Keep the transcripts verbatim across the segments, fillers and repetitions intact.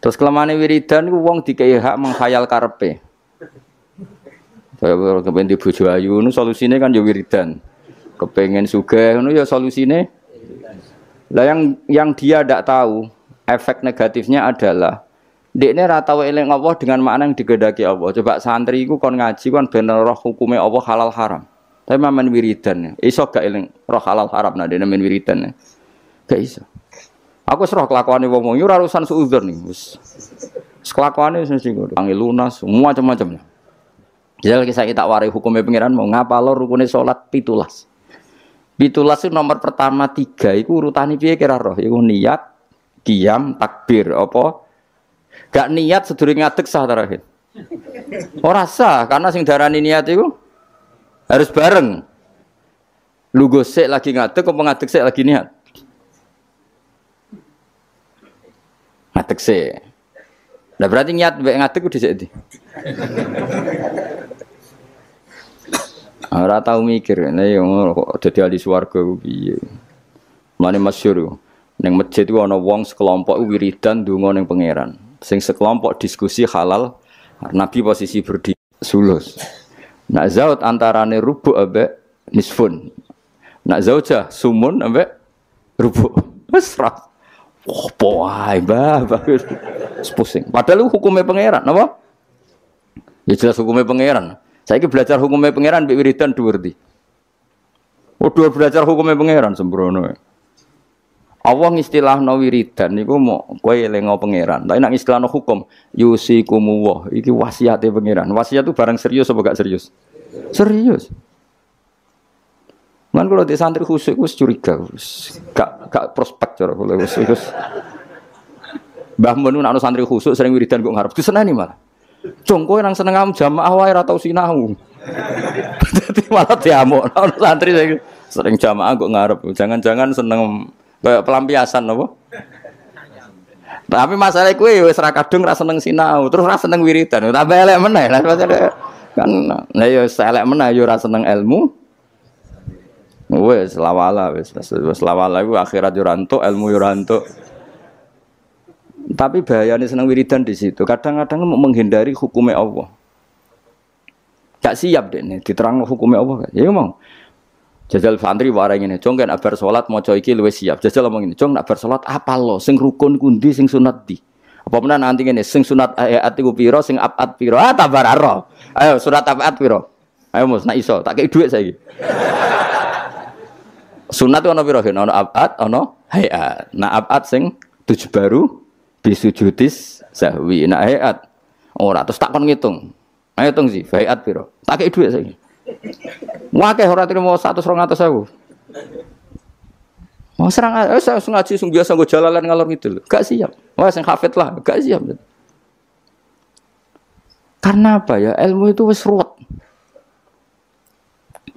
Terus kelemane wiridan ku wong dikei hak menghayal karepe. Saya kepengen di bojo ayu, solusinya kan ya wiridan. Kepengen sugih ngono ya solusine. Lah yang yang dia tidak tahu efek negatifnya adalah dekne ra tau eling Allah dengan makna yang digedaki Allah. Coba santri iku kon ngaji kon ben roh hukume Allah halal haram. Tapi men wiridan iso gak eling roh halal haram nah dekne men wiridan. Gak iso. Aku serah kelakuannya wong yo ora urusan suudzon nih. Wis kelakuane wis singgo. Angel lunas semua macam-macamnya. Jadi kisah kita warai hukumnya pengiran mau ngapa lo rukunnya sholat pitulas. Pitulas itu nomor pertama tiga. Iku urutane piye kira roh. Iku niat, qiyam, takbir. Apa? Gak niat sedurunge ngadeg sah terakhir. Ora sah karena sing darani niat itu harus bareng. Lugo sik lagi ngadeg, apa ngadeg sik lagi niat. Ngadeg sik. Nah berarti niat mbek ngadeg ku dhisik ndi. Ora tau mikir nek kok dadi ahli swarga ku piye. Mane masyhur ning masjid ku ana wong sekelompok wiridan ndonga ning pangeran. Sing sekelompok diskusi halal, Nabi posisi berdiri sulus. Nak zaud antarane rubuk ambek nisfun. Nak zaujah sumun ambek rubuk. Wis ra. Oh boy, bah, bah. Pusing. Padahal hukumnya pangeran, apa? Ya jelas hukumnya pangeran. Saya belajar hukumnya pangeran, Mbak Wiridan dua di. Oh dua belajar hukumnya pangeran sembrono. Allah istilahna wiridan, niku mau kowe elinga pangeran. Tapi nak istilahna hukum, yusikumullah. Iki wasiatnya pangeran. Wasiat itu barang serius apa gak serius? Serius. Man kalau di santri khusyuk wis curiga, wis gak gak prospek cara kula wis wis. Mbah mun ana santri khusyuk sering wiridan kok ngarep diseneni malah. Jong kowe nang seneng am jamaah wae ora tau sinau. Dadi malah diamuk ana santri sering, sering jamaah kok ngarep. Jangan-jangan seneng kayak pelampiasan apa? Tapi masalah kowe wis ra kadung ra seneng sinau, terus ra seneng wiridan. Tambah elek meneh lah kan. Lah ya elek meneh ya ora seneng ilmu. Wes lawala wes wes lawala iku akhirat yo rantuk ilmu yo rantuk. Tapi bahayane seneng wiridan di situ. Kadang-kadang menghindari hukume Allah. Gak siap deh nih diterangno hukume Allah. Ya mau. Jajal santri warai ngene, "Jong kan abar salat maca iki luwih siap." Jajal omong ngene, "Jong nak bar salat apal lo sing rukun kundi sing sunat di." Apa menan nanti ngene sing sunat ayat iku pira sing abad pira? Ah tabar aro. Ayo surat abad pira? Ayo mus nak iso tak kei dhuwit saiki. Sunat itu ada pirahin, ada abad, ada hayat. Nah abad sing tujuh baru bisujudis sahwi. Nah hayat orang, terus tak kon ngitung. Ayo hitung sih, hayat piro. Tak kei duit saya. Wakeh orang itu mau satu serang atas aku. Mau serang, ayo saya ngaji, biasa gue jalalan ngalor gitu. Gak siap, wah sing hafid lah, gak siap. Karena apa ya, ilmu itu wis ruwet.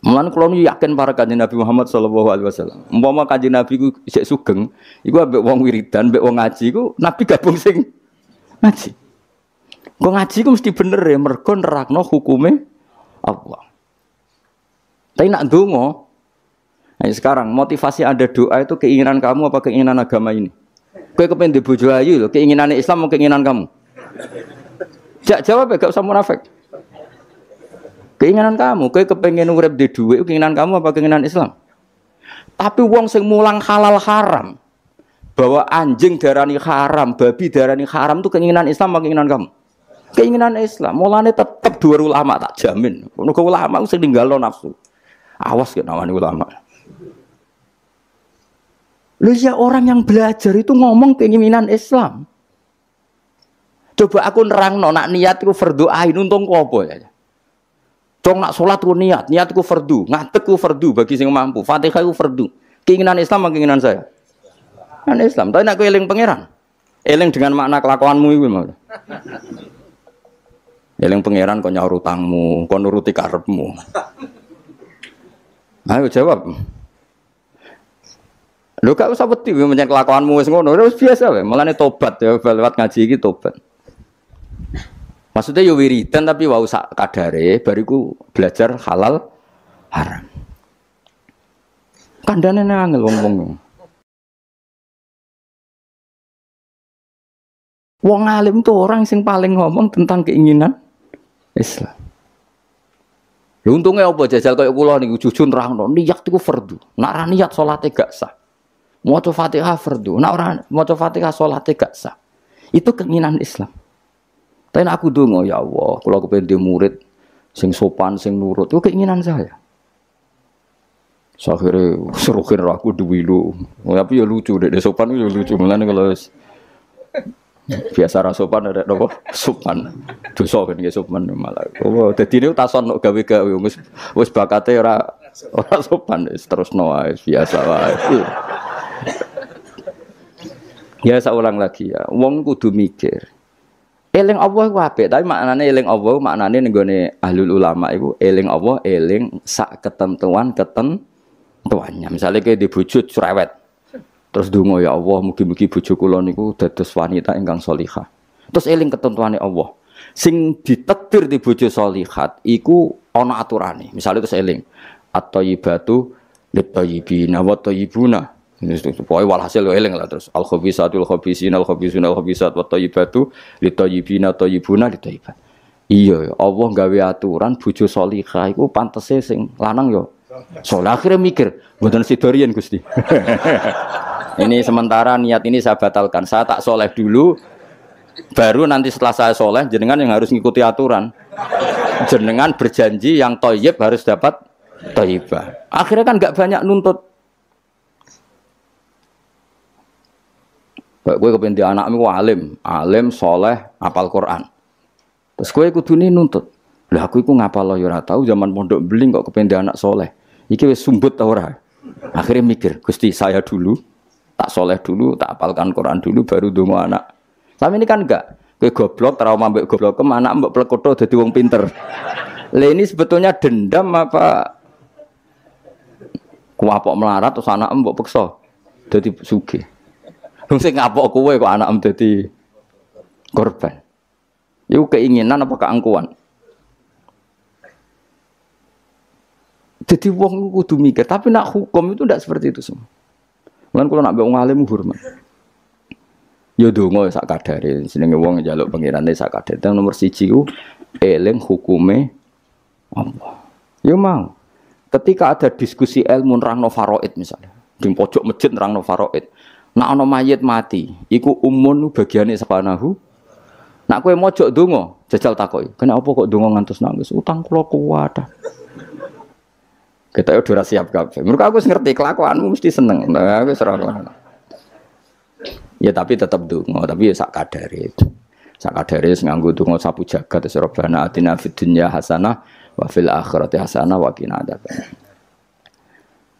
Mulan kalau nu yakin para kanjeng Nabi Muhammad Shallallahu Alaihi Wasallam, umpama kanjeng Nabi ku isek sugeng, iku ambek wong wiridan, ambek wong ngaji, ku Nabi gabung sing ngaji. Ku ngaji ku mesti bener ya, mergo nerakno hukume Allah. Tapi nak ndonga, nah sekarang motivasi ada doa itu keinginan kamu apa keinginan agama ini? Kowe kepen di bojo ayu lho, keinginan Islam apa keinginan kamu? Jak jawab ya, gak usah munafik. Keinginan kamu, kowe kepengen urip di dhuwit, keinginan kamu apa keinginan Islam? Tapi wong sing mulang halal haram, bahwa anjing darani haram, babi darani haram itu keinginan Islam apa keinginan kamu? Keinginan Islam. Mulane tetep dua ulama tak jamin. Nek ulama sing ninggalo nafsu. Awas kok namane ulama. Lho ya orang yang belajar itu ngomong keinginan Islam. Coba aku nerangno nak niatku berdoain untung kopo ya. Cong nak sholat ku niat, niatku fardu, ngadeg ku fardu bagi sing mampu, Fatihah ku fardu. Keinginan Islam apa keinginan saya? Kan Islam, tapi nak ku eling pangeran. Eling dengan makna kelakuanmu iku mau. Eling pangeran kok nyaur utangmu, kok nuruti karepmu. Ayo jawab. Lho gak usah wedi menyang kelakuanmu wis ngono, wis biasa wae. Mulane tobat ya lewat ngaji iki tobat. Maksudnya ya wiridan tapi wau sak kadare bariku belajar halal haram. Kandane nang angel wong-wong. Wong alim itu orang sing paling ngomong tentang keinginan Islam. Lu untungnya apa jajal kayak kula niku jujur nerangno niat iku fardu. Nek ora niat salate gak sah. Maca Fatihah fardu, nek ora maca Fatihah salate gak sah. Itu keinginan Islam. Tapi aku donga ya Allah, kula kepengin murid sing sopan, sing nurut. Itu keinginan saya. Akhirnya seru kira aku duwi lu, tapi ya lucu deh, sopan itu lucu. Mulanya kalau biasa rasopan ada nopo sopan, dosa kan gak sopan malah. Oh, jadi ini tason no gawe gawe, wes wes bakatnya ora ora sopan terus noa biasa lah. Ya saya ulang lagi ya, wong kudu mikir. Eling Allah ku apik, tapi maknane eling Allah maknane nenggone ahlul ulama iku eling Allah eling sak ketentuan keten tuannya. Misalnya kayak dibujuk cerewet, terus dungo ya Allah mugi-mugi bojo kula niku dados wanita ingkang solihah. Terus eling ketentuane Allah. Sing ditakdir di bojo solihat, iku ana aturane. Misalnya terus eling at-thayyibatu lit-thayyibina wat-thayyibuna. Supaya walhasil lo eling lah terus al-khabisatul khabisina al-khabisuna al-khabisat wat-thayyibatu lit-thayyibina thayyibuna lit-thayyibat. Iya, Allah gawe aturan bojo salihah iku pantese sing lanang yo. Soalnya akhirnya mikir, mboten sidorian Gusti. Ini sementara niat ini saya batalkan. Saya tak soleh dulu, baru nanti setelah saya soleh, jenengan yang harus ngikuti aturan. Jenengan berjanji yang thayyib harus dapat thayyibah. Akhirnya kan nggak banyak nuntut. Gue kepengen di anakmu alim, alim, soleh, apal Quran. Terus gue ikut dunia nuntut. Lah aku ikut ngapal lo, ya tahu zaman pondok beling kok kepengen di anak soleh. Iki wes sumbut tau ora. Akhirnya mikir, Gusti saya dulu, tak soleh dulu, tak apalkan Quran dulu, baru dungo anak. Tapi ini kan enggak. Gue goblok, trauma mbak goblok ke anak mbak plekoto jadi wong pinter. Lah ini sebetulnya dendam apa? Kuapok melarat terus anak mbak peksa jadi sugih. Sing ngapok kowe kok anak em dadi korban. Iku keinginan apa keangkuhan? Jadi wong kudu mikir, tapi nak hukum itu ndak seperti itu semua. Lan kula nak mbek wong alim hormat. Ya donga sak kadare, jenenge wong njaluk pangerane sak kadare. Nomor siji ku eling hukume Allah. Ya mau. Ketika ada diskusi ilmu nerangno faraid misalnya, di pojok masjid nerangno faraid. Nak ono mayit mati, iku umun bagiane sepanahu. Nak kowe mojok donga, jajal takoki. Kenapa kok donga ngantos nangis? Utang kula kuwat. Kita udah siap kabeh. Mergo aku wis ngerti kelakuanmu mesti seneng. Nah, wis ora ngono. Ya tapi tetap donga, tapi ya sak kadare. Sak kadare wis nganggo donga sapu jagat wis robana atina fid dunya hasanah wa fil akhirati hasanah wa qina adzabannar.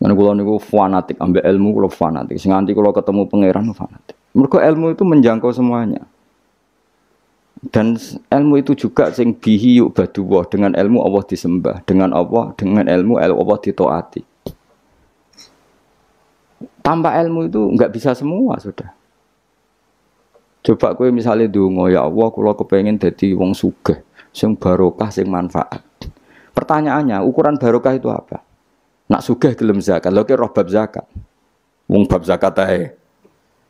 Karena kalau niku fanatik, ambil ilmu kalau fanatik. Senganti kalau ketemu pangeran fanatik. Mergo ilmu itu menjangkau semuanya. Dan ilmu itu juga sing bihi yu'badullah. Dengan ilmu Allah disembah. Dengan Allah, dengan ilmu Allah ditaati. Tanpa ilmu itu enggak bisa semua sudah. Coba kowe misalnya donga ya Allah, kula kepengin dadi wong sugih, sing barokah, sing manfaat. Pertanyaannya, ukuran barokah itu apa? Nak sugih gelem zakat, lho ki roh bab zakat. Wong bab zakat ae.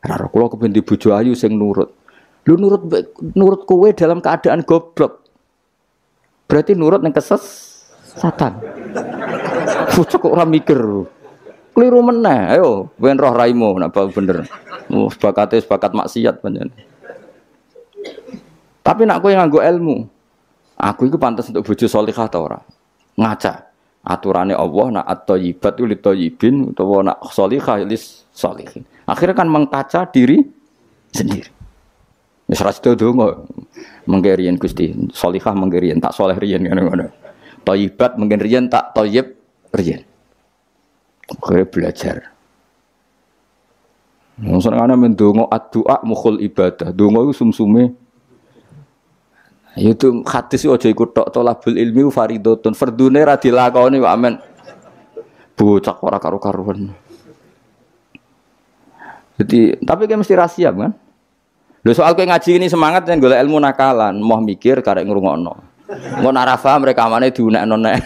Ora roh kula kepengin bojo ayu sing nurut. Lu nurut nurut kowe dalam keadaan goblok. Berarti nurut ning kesesatan. Bojo kok ora mikir. Kliru meneh. Ayo, wen roh raimu nak bener. Wah, bakate bakat maksiat pancen. Tapi nak kowe nganggo ilmu. Aku iku pantes untuk bojo salihah ta ora? Ngaca. Aturannya Allah nak at-thayyibat lit-thayyibin atau nak salihah lis-salihin. Akhirnya kan mengkaca diri sendiri. Wis ra sedo donga mengkerian Gusti, salihah mengkerian tak saleh riyen ngono-ngono. Thayyibat mungkin riyen tak thayyib riyen. Akhirnya belajar. Mosok ana mendonga ad-du'a mukhul ibadah. Donga iku sumsume itu hadis itu aja ikut tok tolabul ilmi faridotun fardune ra dilakoni wae amen bocah ora karo-karuan. Jadi tapi kayak mesti rahasia kan. Lho soal kayak ngaji ini semangat yen golek ilmu nakalan, moh mikir karek ngrungokno. Engko nek ora paham rekamane diunekno nek.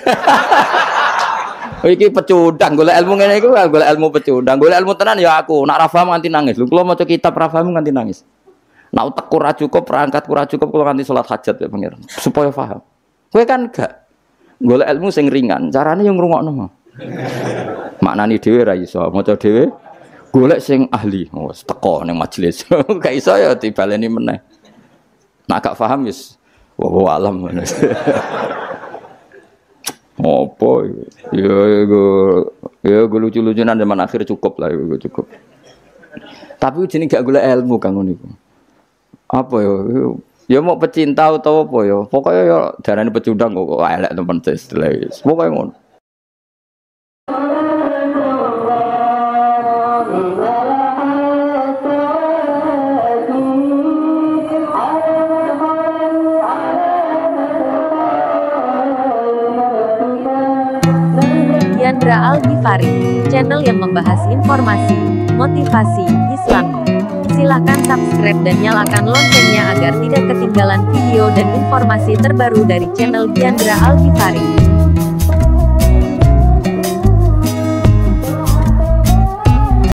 Iki pecundang golek ilmu ngene iku golek ilmu pecundang, golek ilmu tenan ya aku. Nek ra paham nganti nangis. Lho kula maca kitab ra paham nganti nangis. Nak utek kurang cukup, perangkat kurang cukup, kalau nanti sholat hajat ya pengiran. Supaya paham. Kowe kan gak golek ilmu sing ringan. Carane yo ngrungokno. Maknani dhewe ra iso, maca dhewe. Golek sing ahli. Wes teko ning majelis. Gak iso ya dibaleni meneh. Nak gak paham wis wa alam. Apa ya ya lucu-lucunan zaman akhir cukup lah, cukup. Tapi jenenge gak golek ilmu kang niku. Apa yo, yo mau pecinta atau apa yo, pokoknya yo darane pecundang kok elek temen tes lewis, pokoknya ngono. Giandra Algifari, channel yang membahas informasi, motivasi, Islam. Silakan subscribe dan nyalakan loncengnya agar tidak ketinggalan video dan informasi terbaru dari channel Giandra Algifari.